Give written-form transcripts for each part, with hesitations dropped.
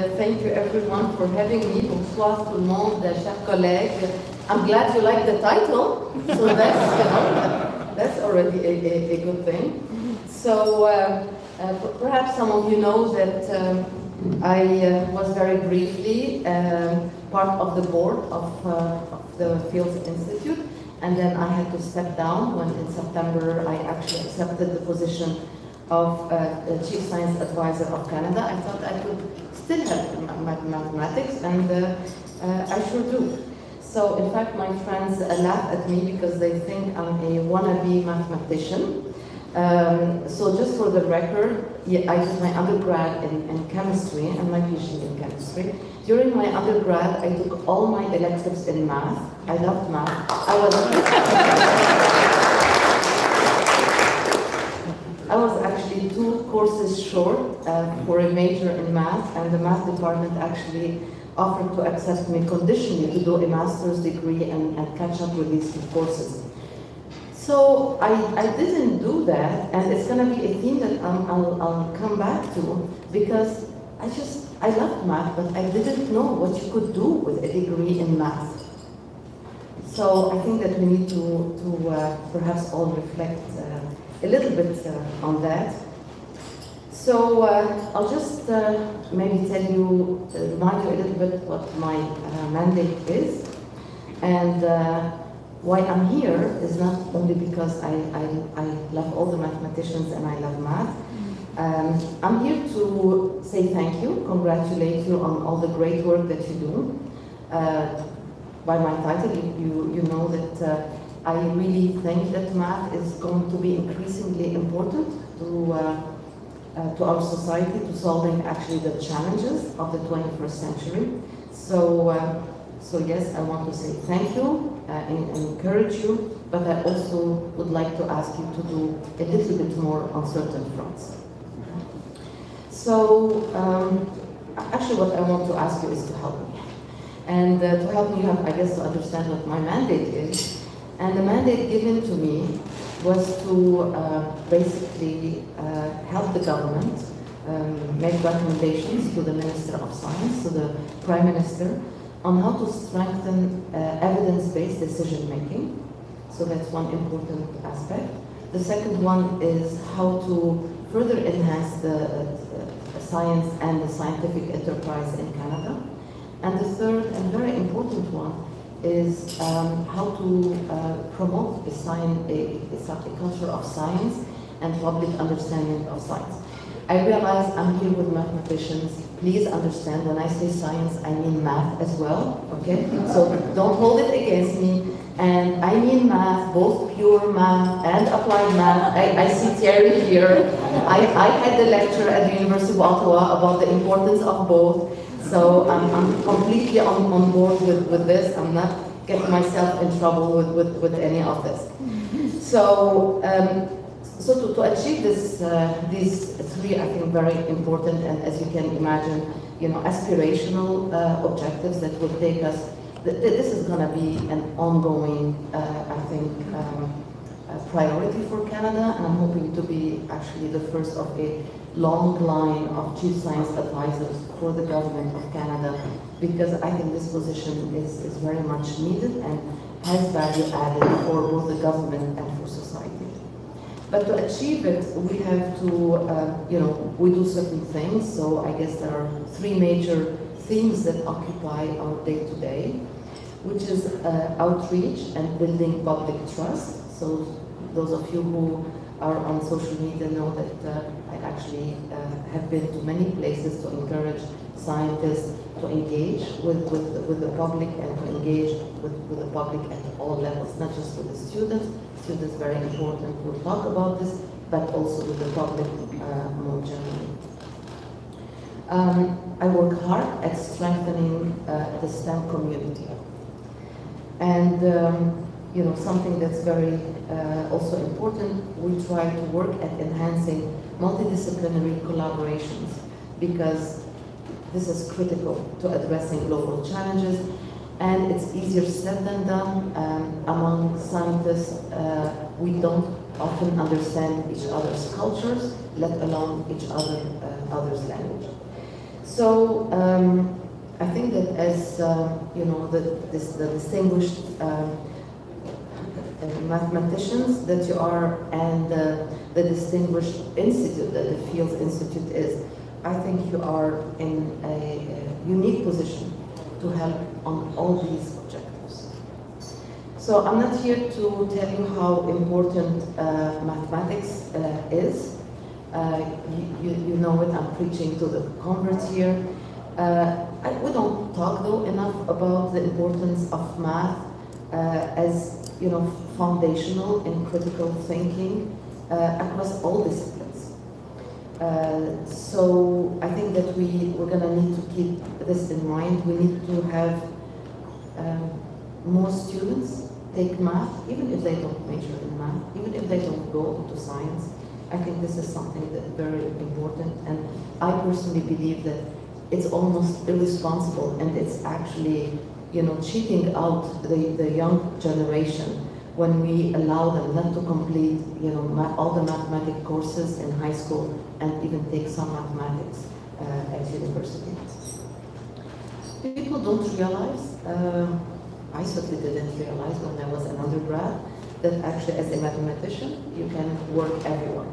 thank you everyone for having me. Bonsoir tout le monde, chers collègues. I'm glad you like the title, so that's, that's already a good thing. So perhaps some of you know that I was very briefly part of the board of the Fields Institute, and then I had to step down when in September I actually accepted the position of Chief Science Advisor of Canada. I thought I could still have mathematics, and I sure do. So in fact, my friends laugh at me because they think I'm a wannabe mathematician. So just for the record, yeah, I did my undergrad in chemistry and my PhD in chemistry. During my undergrad, I took all my electives in math. I loved math. I was actually 2 courses short for a major in math, and the math department actually offered to accept me conditionally to do a master's degree and catch up with these 2 courses. So I didn't do that, and it's going to be a theme that I'll come back to, because I loved math, but I didn't know what you could do with a degree in math. So I think that we need to perhaps all reflect a little bit on that. So I'll just maybe tell you, remind you a little bit what my mandate is, and why I'm here is not only because I love all the mathematicians and I love math. I'm here to say thank you, congratulate you on all the great work that you do. By my title, you know that I really think that math is going to be increasingly important to our society, to solving actually the challenges of the 21st century. So, so yes, I want to say thank you and encourage you, but I also would like to ask you to do a little bit more on certain fronts. So, actually what I want to ask you is to help me. And to help me, I guess, to understand what my mandate is. And the mandate given to me was to basically help the government make recommendations to the Minister of Science, to the Prime Minister, on how to strengthen evidence-based decision-making. So that's one important aspect. The second one is how to further enhance the science and the scientific enterprise in Canada. And the third and very important one is how to promote a culture of science and public understanding of science. I realize I'm here with mathematicians. Please understand, when I say science, I mean math as well, okay? So don't hold it against me. And I mean math, both pure math and applied math. I see Thierry here. I had the lecture at the University of Ottawa about the importance of both. So I'm completely on board with this. I'm not getting myself in trouble with any of this. So, so to achieve this, these 3, I think, very important and, as you can imagine, you know, aspirational objectives that will take us. This is going to be an ongoing, I think, priority for Canada, and I'm hoping to be actually the first of a long line of chief science advisors for the government of Canada, because I think this position is very much needed and has value added for both the government and for society. But to achieve it, we have to, you know, we do certain things. So I guess there are 3 major themes that occupy our day-to-day, which is outreach and building public trust. So those of you who are on social media know that I actually have been to many places to encourage scientists to engage with the public and to engage with the public at all levels, not just with the students. Students, very important, we'll talk about this, but also with the public more generally. I work hard at strengthening the STEM community. And you know, something that's very also important, we try to work at enhancing multidisciplinary collaborations, because this is critical to addressing global challenges, and it's easier said than done. Among scientists, we don't often understand each other's cultures, let alone each other's language. So I think that as you know, the distinguished mathematicians that you are, and the distinguished institute that the Fields Institute is, I think you are in a unique position to help on all these objectives. So I'm not here to tell you how important mathematics is. You know it, I'm preaching to the converts here. We don't talk though enough about the importance of math as, you know, foundational and critical thinking across all disciplines. So I think that we're going to need to keep this in mind. We need to have more students take math, even if they don't major in math, even if they don't go into science. I think this is something that's very important, and I personally believe that it's almost irresponsible, and it's actually, you know, cheating out the young generation when we allow them not to complete, you know, all the mathematics courses in high school and even take some mathematics at university. People don't realize, I certainly didn't realize when I was an undergrad, that actually as a mathematician, you can work everywhere.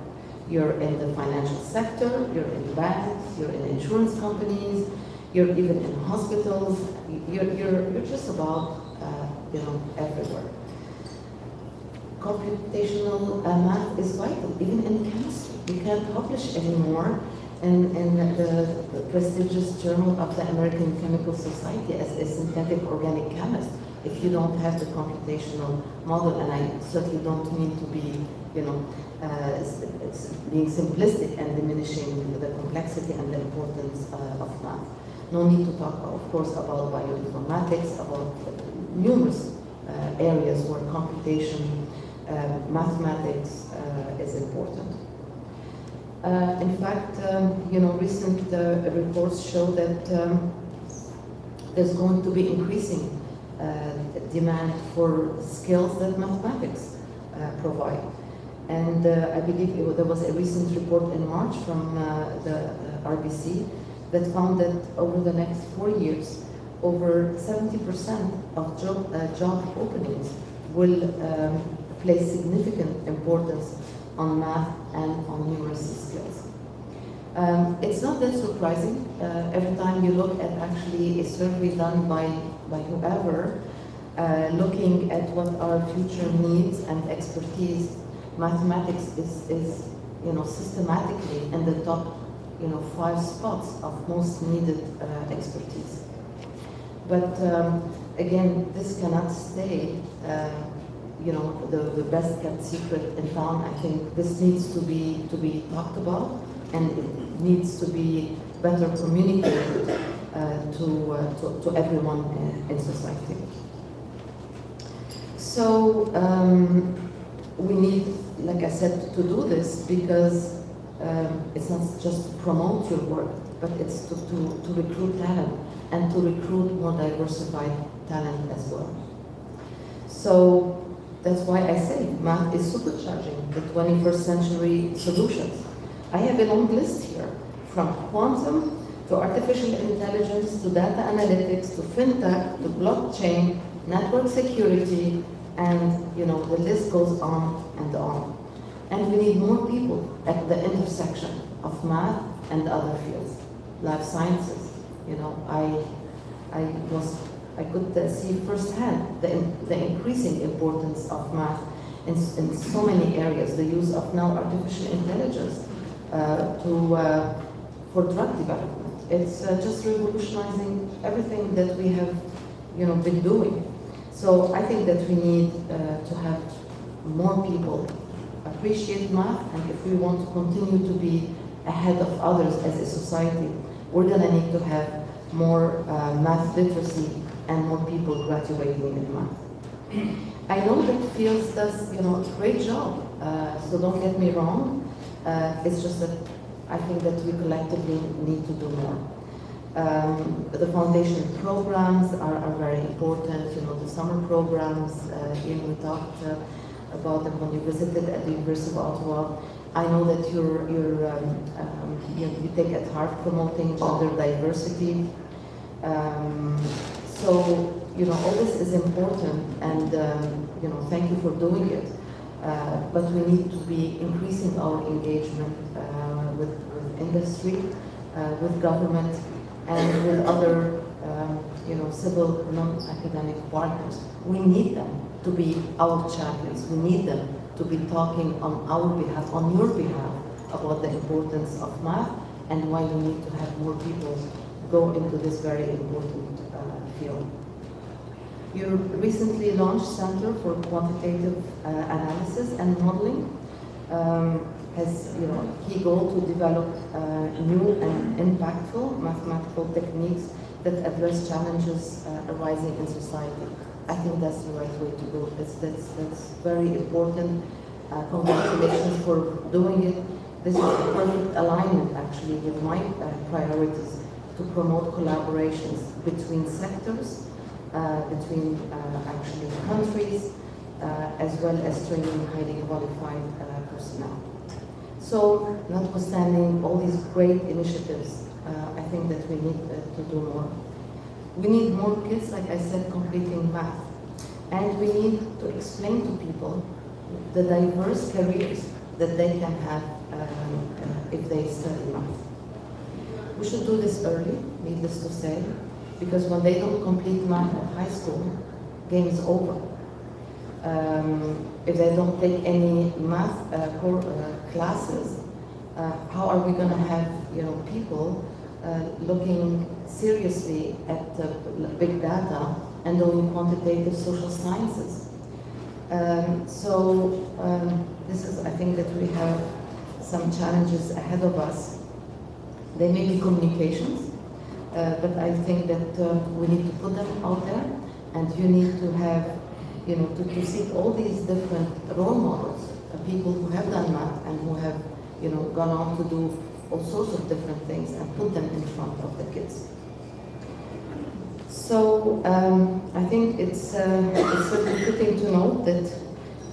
You're in the financial sector, you're in banks, you're in insurance companies, you're even in hospitals, you're just about, you know, everywhere. Computational math is vital, even in chemistry. You can't publish anymore in the prestigious journal of the American Chemical Society as a synthetic organic chemist if you don't have the computational model. And I certainly don't mean to be, you know, it's being simplistic and diminishing the complexity and the importance of math. No need to talk, of course, about bioinformatics, about numerous areas where computation, mathematics is important. In fact, you know, recent reports show that there's going to be increasing demand for skills that mathematics provide. And I believe there was a recent report in March from the RBC that found that over the next 4 years, over 70% of job openings will place significant importance on math and on numeracy skills. It's not that surprising. Every time you look at actually a survey done by whoever, looking at what our future needs and expertise, mathematics is, you know, systematically in the top, you know, 5 spots of most needed expertise. But again, this cannot stay, you know, the best kept secret in town. I think this needs to be talked about, and it needs to be better communicated to everyone in society. So we need, like I said, to do this because it's not just to promote your work, but it's to recruit talent and to recruit more diversified talent as well. So that's why I say math is supercharging the 21st century solutions. I have a long list here, from quantum to artificial intelligence to data analytics to fintech to blockchain, network security, and, you know, the list goes on. And we need more people at the intersection of math and other fields, life sciences. You know, I could see firsthand the increasing importance of math in so many areas. The use of now artificial intelligence for drug development. It's just revolutionizing everything that we have, you know, been doing. So I think that we need to have more people appreciate math, and if we want to continue to be ahead of others as a society, we're going to need to have more math literacy and more people graduating in math. I know that Fields does, you know, a great job, so don't get me wrong. It's just that I think that we collectively need to do more. The foundation programs are very important, you know, the summer programs. Ian, we talked about them when you visited at the University of Ottawa. I know that you take at heart promoting gender diversity. So, you know, all this is important, and, you know, thank you for doing it. But we need to be increasing our engagement with industry, with government, and with other, you know, civil non-academic partners. We need them to be our champions. We need them to be talking on our behalf, on your behalf, about the importance of math and why we need to have more people go into this very important field. You recently launched Center for Quantitative Analysis and Modeling. Has, you know, key goal to develop new and impactful mathematical techniques that address challenges arising in society. I think that's the right way to go. That's very important. Congratulations for doing it. This is a perfect alignment, actually, with my priorities to promote collaborations between sectors, between actually countries, as well as training highly qualified personnel. So, notwithstanding all these great initiatives, I think that we need to do more. We need more kids, like I said, completing math. And we need to explain to people the diverse careers that they can have if they study math. We should do this early, needless to say, because when they don't complete math at high school, game's over. If they don't take any math core classes, how are we going to have, you know, people looking seriously at big data and doing quantitative social sciences? This is, I think, that we have some challenges ahead of us. They may be communications, but I think that we need to put them out there, and you need to have, you know, to seek all these different role models, people who have done math and who have, you know, gone on to do all sorts of different things, and put them in front of the kids. So I think it's certainly fitting to note that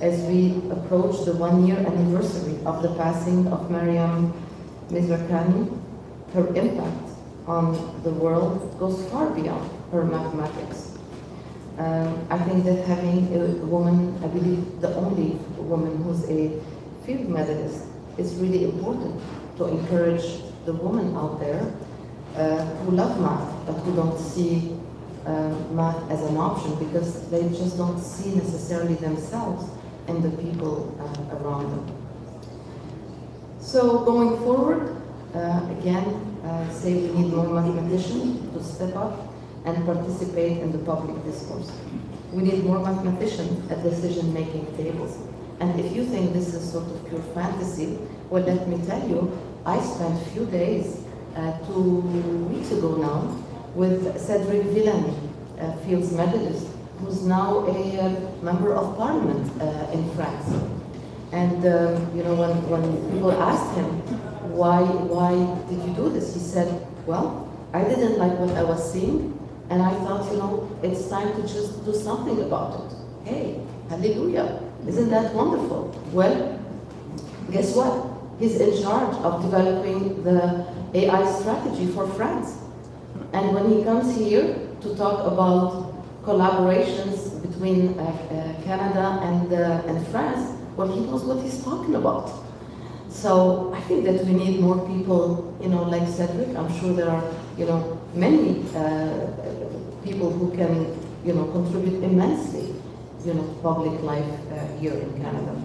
as we approach the one-year anniversary of the passing of Maryam Mirzakhani, her impact on the world goes far beyond her mathematics. I think that having a woman, I believe the only woman who's a Fields Medalist, is really important to encourage the women out there who love math but who don't see math as an option because they just don't see necessarily themselves and the people around them. So going forward, again, say we need more mathematicians to step up and participate in the public discourse. We need more mathematicians at decision-making tables. And if you think this is sort of pure fantasy, well, let me tell you, I spent a few days, 2 weeks ago now, with Cédric Villani, a Fields Medalist, who's now a member of parliament in France. And you know, when people asked him, why did you do this? He said, well, I didn't like what I was seeing, and I thought, you know, it's time to just do something about it. Hey, hallelujah, isn't that wonderful? Well, guess what? He's in charge of developing the AI strategy for France. And when he comes here to talk about collaborations between Canada and France, well, he knows what he's talking about. So I think that we need more people, you know, like Cédric. I'm sure there are, you know, many people who can, you know, contribute immensely, you know, to public life here in Canada.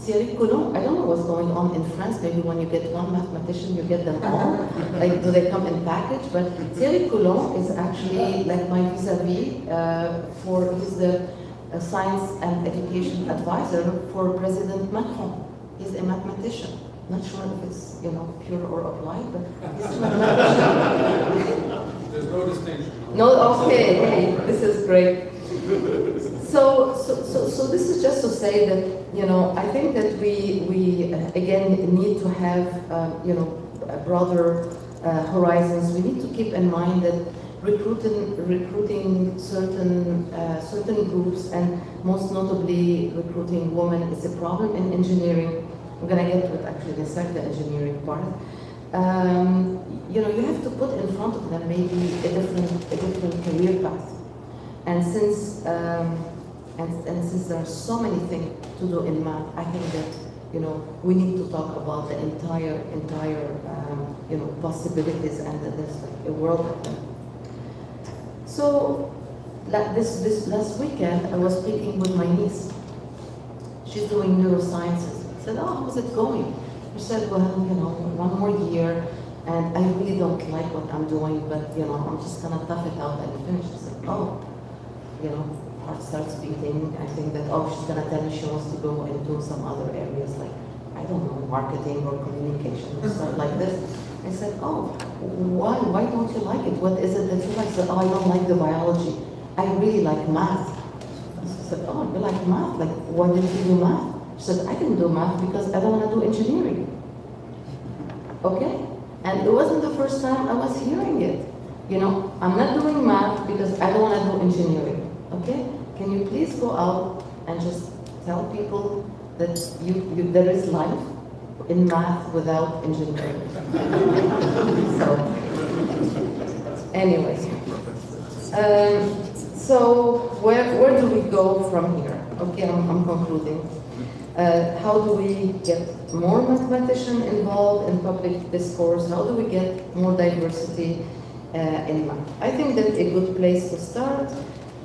Thierry Coulomb, I don't know what's going on in France. Maybe when you get one mathematician, you get them all. Like, do they come in package? But Thierry Coulomb is actually like my vis-a-vis for, he's the Science and Education Advisor for President Macron. He's a mathematician. Not sure if it's, you know, pure or applied, but he's a mathematician. There's no distinction. No, okay, hey, this is great. So this is just to say that, you know, I think that we again need to have you know, broader horizons. We need to keep in mind that recruiting certain groups, and most notably recruiting women is a problem in engineering. I'm going to get to it actually in a second, the engineering part. You know, you have to put in front of them maybe a different career path. And since since there are so many things to do in math, I think that, you know, we need to talk about the entire you know, possibilities, and that there's like a world of them. So like this last weekend, I was speaking with my niece. She's doing neurosciences. I said, "Oh, how's it going?" She said, "Well, you know, one more year, and I really don't like what I'm doing, but you know, I'm just gonna tough it out and finish." I said, "Oh, you know." Heart starts beating. I think that, oh, she's gonna tell me she wants to go into some other areas, like, I don't know, marketing or communication or stuff like this. I said, "Oh, why don't you like it? What is it that you like?" I said, "Oh, I don't like the biology. I really like math." She said, "Oh, you like math? Like, why didn't you do math?" She said, "I didn't do math because I don't want to do engineering." Okay? And it wasn't the first time I was hearing it. You know, I'm not doing math because I don't want to do engineering. Okay, can you please go out and just tell people that there is life in math without engineering? So, anyway, so where do we go from here? Okay, I'm concluding. How do we get more mathematicians involved in public discourse? How do we get more diversity in math? I think that a good place to start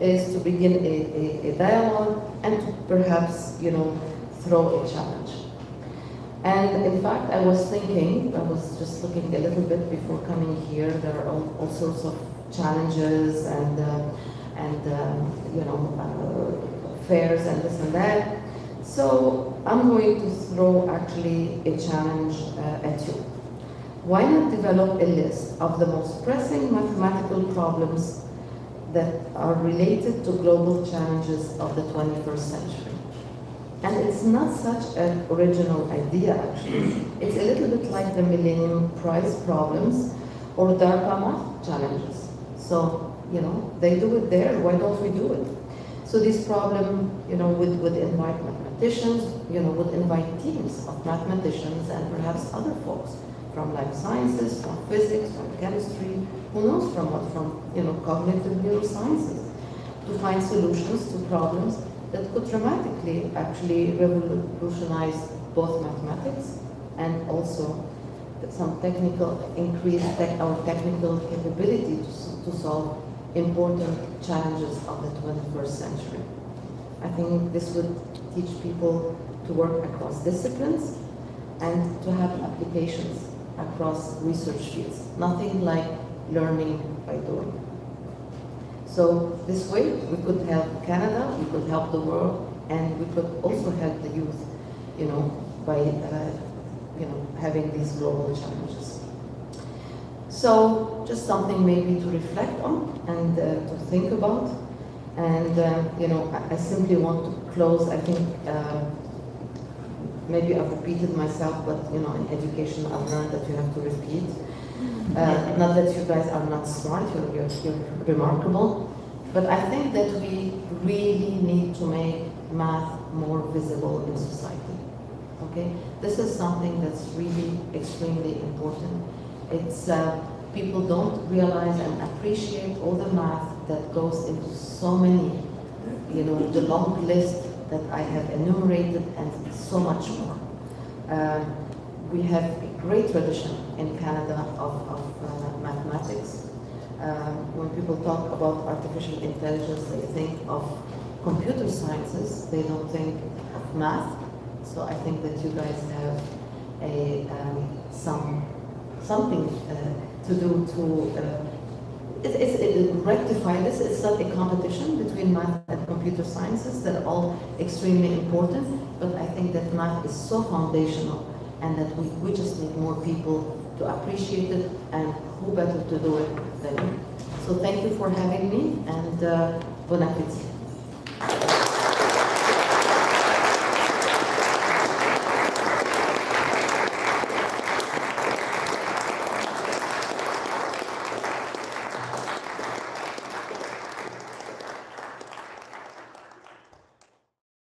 is to begin a dialogue and to perhaps, you know, throw a challenge. And in fact, I was thinking, I was just looking a little bit before coming here, there are all sorts of challenges and you know, fairs and this and that. So I'm going to throw actually a challenge at you. Why not develop a list of the most pressing mathematical problems that are related to global challenges of the 21st century. And it's not such an original idea, actually. It's a little bit like the Millennium Prize problems or DARPA math challenges. So, you know, they do it there, why don't we do it? So these problems, you know, would invite mathematicians, you know, would invite teams of mathematicians and perhaps other folks from life sciences, from physics, from chemistry, who knows from what, from, you know, cognitive neurosciences, to find solutions to problems that could dramatically actually revolutionize both mathematics and also some technical, our technical capability to solve important challenges of the 21st century. I think this would teach people to work across disciplines and to have applications across research fields. Nothing like learning by doing. So this way we could help Canada, we could help the world, and we could also help the youth, you know, by you know, having these global challenges. So just something maybe to reflect on and to think about. And you know, I simply want to close. I think maybe I've repeated myself, but you know, in education I've learned that you have to repeat. Not that you guys are not smart, you're remarkable, but I think that we really need to make math more visible in society. Okay, this is something that's really extremely important. It's people don't realize and appreciate all the math that goes into so many, you know, the long list that I have enumerated and so much more. We have a great tradition in Canada of mathematics. When people talk about artificial intelligence, they think of computer sciences, they don't think of math. So I think that you guys have a, something to do to rectify this. It's not a competition between math and computer sciences. They're all extremely important, but I think that math is so foundational and that we just need more people to appreciate it, and who better to do it than you. So thank you for having me, and bon appétit.